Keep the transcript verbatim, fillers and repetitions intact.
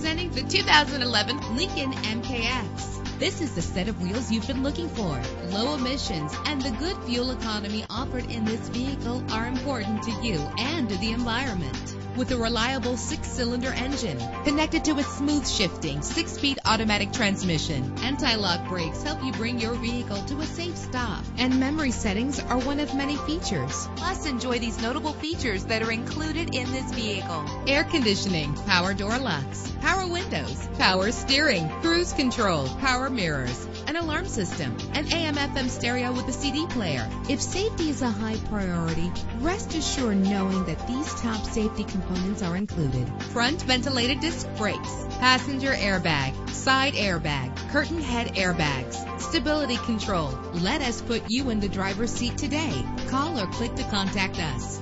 Presenting the two thousand eleven Lincoln M K X. This is the set of wheels you've been looking for. Low emissions and the good fuel economy offered in this vehicle are important to you and to the environment. With a reliable six-cylinder engine connected to a smooth-shifting six-speed automatic transmission, anti-lock brakes help you bring your vehicle to a safe stop. And memory settings are one of many features. Plus, enjoy these notable features that are included in this vehicle: air conditioning, power door locks, power windows, power steering, cruise control, power mirrors, an alarm system, an A M F M stereo with a C D player. If safety is a high priority, rest assured knowing that these top safety components Components are included: front ventilated disc brakes, passenger airbag, side airbag, curtain head airbags, stability control. Let us put you in the driver's seat today. Call or click to contact us.